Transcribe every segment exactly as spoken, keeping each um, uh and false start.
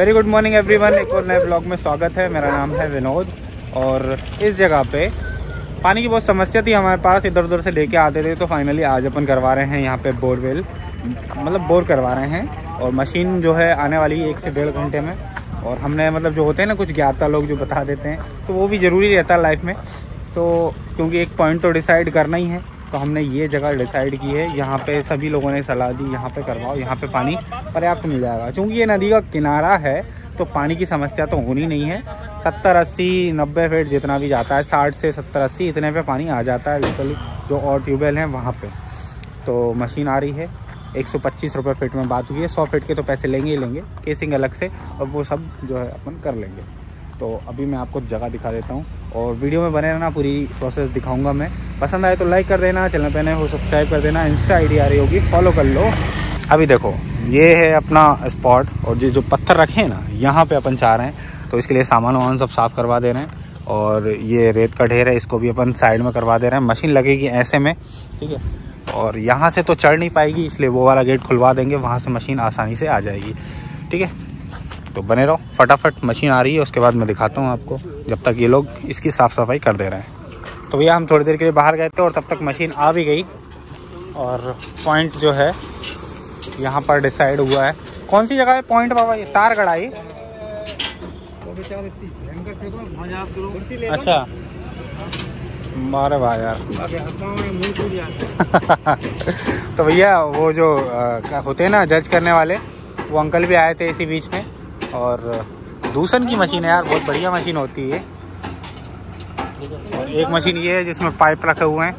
Very good morning everyone, एक और नए ब्लॉग में स्वागत है। मेरा नाम है विनोद और इस जगह पे पानी की बहुत समस्या थी हमारे पास, इधर उधर से लेके आते थे, तो फाइनली आज अपन करवा रहे हैं यहाँ पे बोरवेल, मतलब बोर करवा रहे हैं। और मशीन जो है आने वाली है एक से डेढ़ घंटे में। और हमने मतलब जो होते हैं ना कुछ ज्ञाता लोग जो बता देते हैं, तो वो भी ज़रूरी रहता है लाइफ में, तो क्योंकि एक पॉइंट तो डिसाइड करना ही है। तो हमने ये जगह डिसाइड की है, यहाँ पे सभी लोगों ने सलाह दी यहाँ पे करवाओ, यहाँ पे पानी पर्याप्त मिल जाएगा। चूँकि ये नदी का किनारा है तो पानी की समस्या तो होनी नहीं है। सत्तर अस्सी नब्बे फीट जितना भी जाता है, साठ से सत्तर अस्सी इतने पे पानी आ जाता है लिटरली, जो और ट्यूबवेल हैं वहाँ पे। तो मशीन आ रही है, एक सौ पच्चीस रुपये फीट में बात हुई है। सौ फीट के तो पैसे लेंगे ही लेंगे, केसिंग अलग से, और वो सब जो है अपन कर लेंगे। तो अभी मैं आपको जगह दिखा देता हूँ और वीडियो में बने रहना, पूरी प्रोसेस दिखाऊंगा मैं। पसंद आए तो लाइक कर देना, चैनल पे नए हो सब्सक्राइब कर देना, इंस्टा आईडी आ रही होगी फॉलो कर लो। अभी देखो ये है अपना स्पॉट, और ये जो पत्थर रखे हैं ना यहाँ पे अपन चाह रहे हैं, तो इसके लिए सामान वामान सब साफ़ करवा दे रहे हैं। और ये रेत का ढेर है, इसको भी अपन साइड में करवा दे रहे हैं। मशीन लगेगी ऐसे में, ठीक है। और यहाँ से तो चढ़ नहीं पाएगी, इसलिए वो वाला गेट खुलवा देंगे, वहाँ से मशीन आसानी से आ जाएगी, ठीक है। तो बने रहो, फटाफट मशीन आ रही है, उसके बाद मैं दिखाता हूँ आपको, जब तक ये लोग इसकी साफ़ सफाई कर दे रहे हैं। तो भैया हम थोड़ी देर के लिए बाहर गए थे और तब तक मशीन आ भी गई, और पॉइंट जो है यहाँ पर डिसाइड हुआ है। कौन सी जगह है पॉइंट बाबा? ये तार कढ़ाई। अच्छा मारे भाई यार। तो भैया वो जो होते हैं ना जज करने वाले, वो अंकल भी आए थे इसी बीच में। और दूसन की मशीन है यार, बहुत बढ़िया मशीन होती है। और एक मशीन ये है जिसमें पाइप रखे हुए हैं।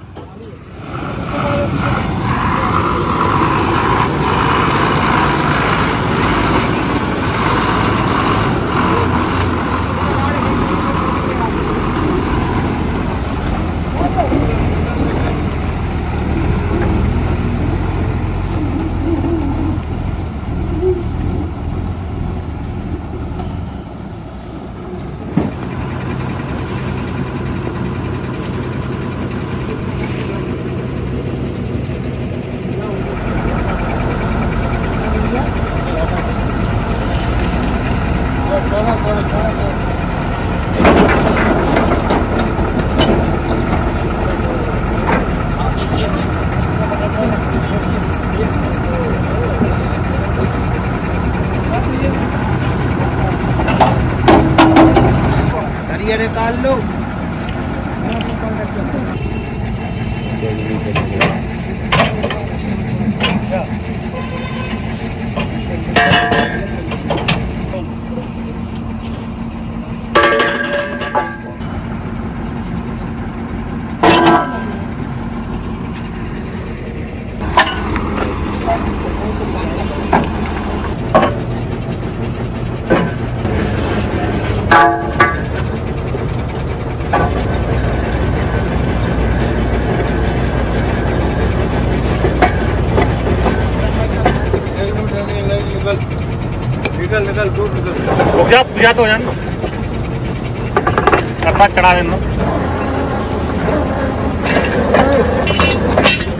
दिया तो जान कपाट चढ़ा देना।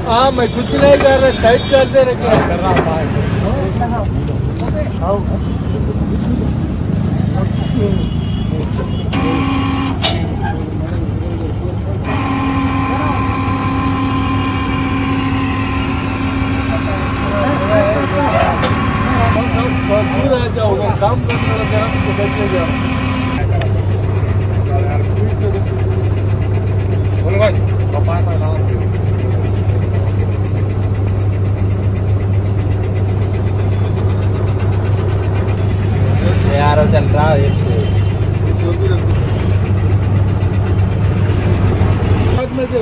हां मैं कुछ नहीं कर रहा, साइड कर दे रहा कर रहा है। आओ पूरा जाओगे काम करने लग जाओ तो बैठे जाओ। बोल भाई पापा का नाम यार चल रहा है, हाथ में दो,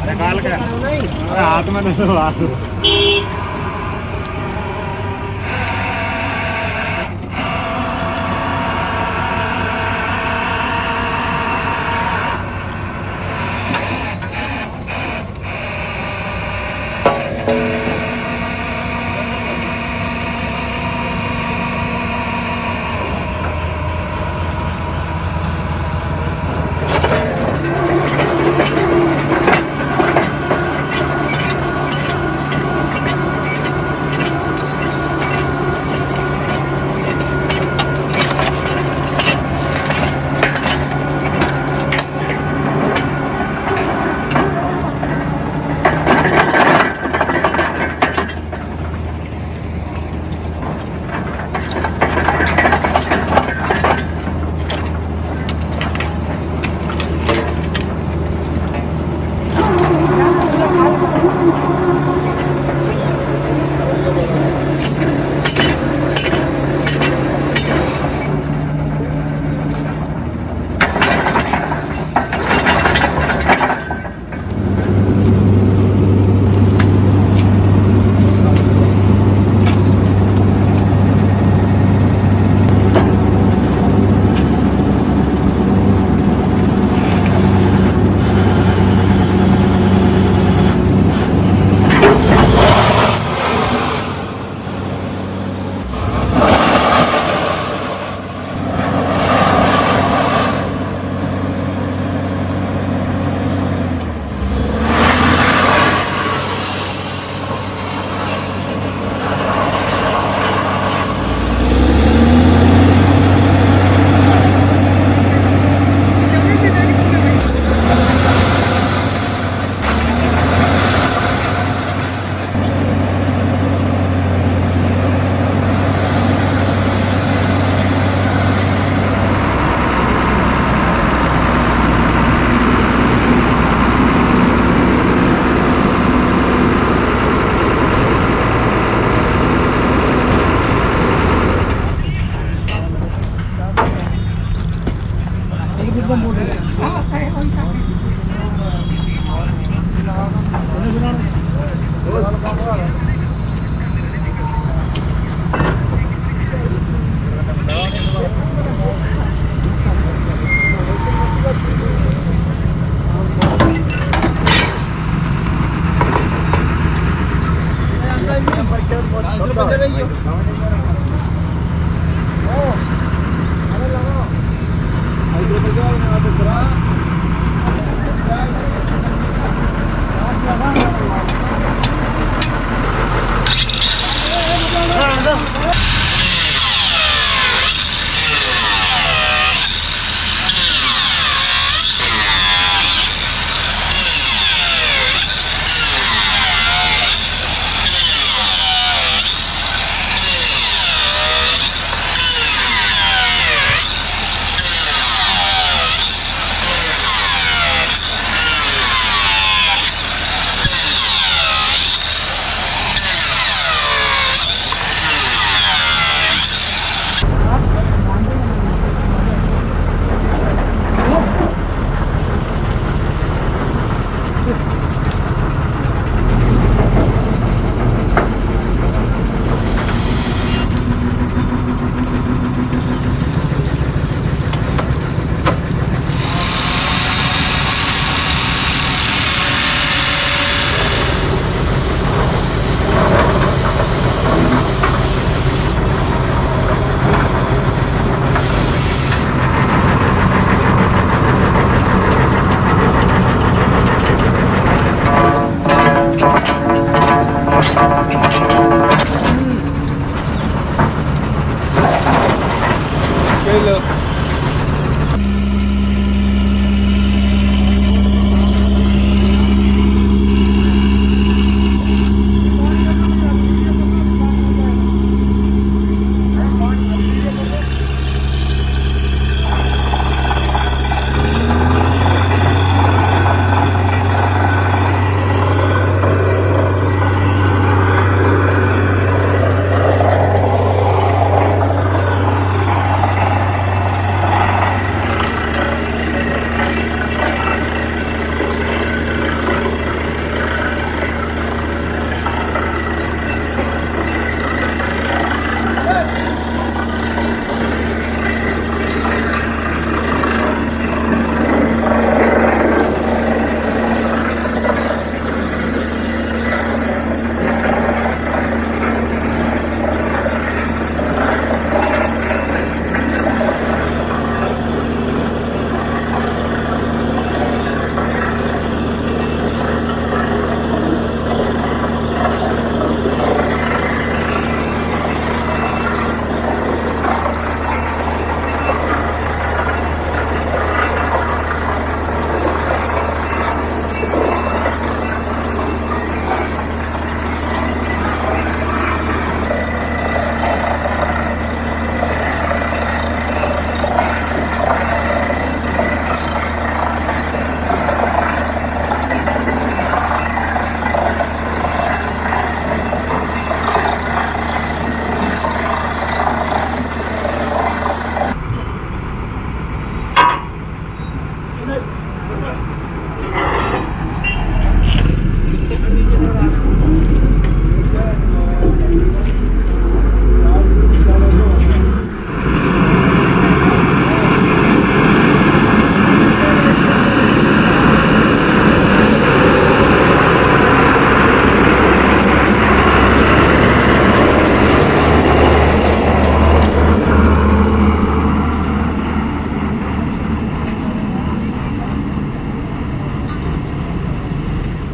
अरे गाल का, अरे हाथ में दो, हाथ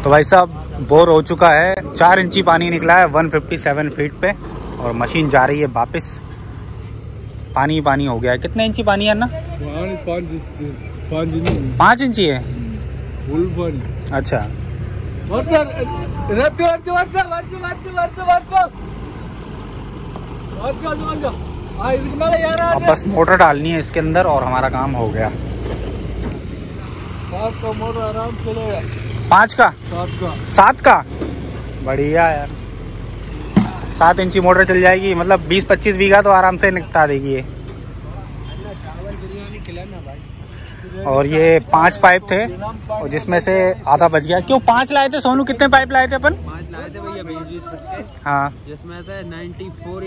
तो भाई साहब बोर हो चुका है, चार इंची पानी निकला है एक सौ सत्तावन फीट पे और मशीन जा रही है वापस। पानी पानी हो गया है। कितने इंची पानी है ना? पाँच इंची है। अच्छा बस मोटर डालनी है इसके अंदर और हमारा काम हो गया। मोटर आराम चलेगा। पाँच का सात का सात का बढ़िया यार। सात इंची मोटर चल जाएगी, मतलब बीस पच्चीस बीघा तो आराम से निपटा देगी ये। और ये पांच पाइप थे और जिसमें से आधा बच गया। क्यों पांच लाए थे सोनू? कितने पाइप लाए थे अपन? पांच लाए थे भैया बीस बीस फुट के। हाँ, जिसमें से चौरानवे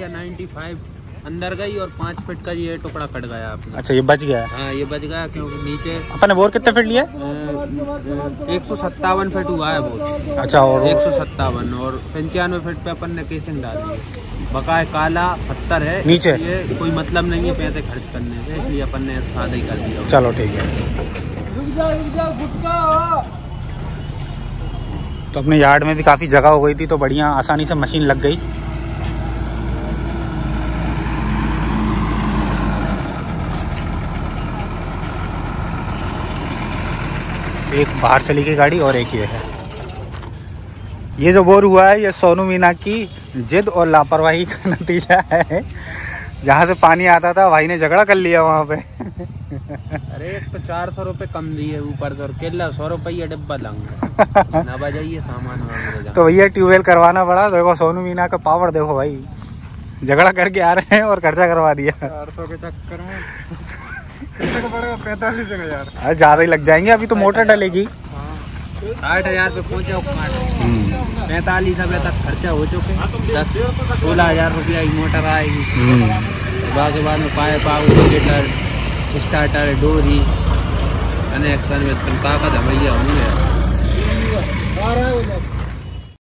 या पचानवे अंदर गई और पाँच फीट का ये टुकड़ा कट गया आपका। अच्छा, ये बच गया। हाँ, ये बच गया क्योंकि नीचे अपन बोर कितने फीट लिया? एक सौ सत्तावन फीट हुआ है बोर। अच्छा, और एक सौ सत्तावन और पंचानवे फीट पे अपन ने केसिंग डाली है। बकाया काला पत्थर है नीचे, ये कोई मतलब नहीं है पैसे खर्च करने से, इसलिए अपन ने सादा ही कर दिया। चलो ठीक है। तो अपने यार्ड में भी काफ़ी जगह हो गई थी तो बढ़िया आसानी से मशीन लग गई। एक बाहर चली गई गाड़ी और एक ये है। ये जो बोर हुआ है ये सोनू मीना की जिद और लापरवाही का नतीजा है। जहाँ से पानी आता था भाई ने झगड़ा कर लिया वहाँ पे। अरे एक तो चार सौ रुपये कम लिए ऊपर से और केला सौ रुपये डब्बा लाऊंगा ना बजाइए सामान। तो भैया ट्यूबवेल करवाना पड़ा। देखो सोनू मीना का पावर, देखो भाई झगड़ा करके आ रहे हैं और खर्चा करवा दिया चार सौ के चक्कर में। पैंतालीस हजार ज़्यादा ही लग जाएंगे। अभी तो मोटर डलेगी साठ हजार पे पहुँचा, पैंतालीस हजार तक खर्चा हो चुके हैं। सोलह हजार रुपया मोटर आएगी, बाकी बाद में पाइप आउटर स्टार्टर डोरी कनेक्शन में ताकत हमें होंगे।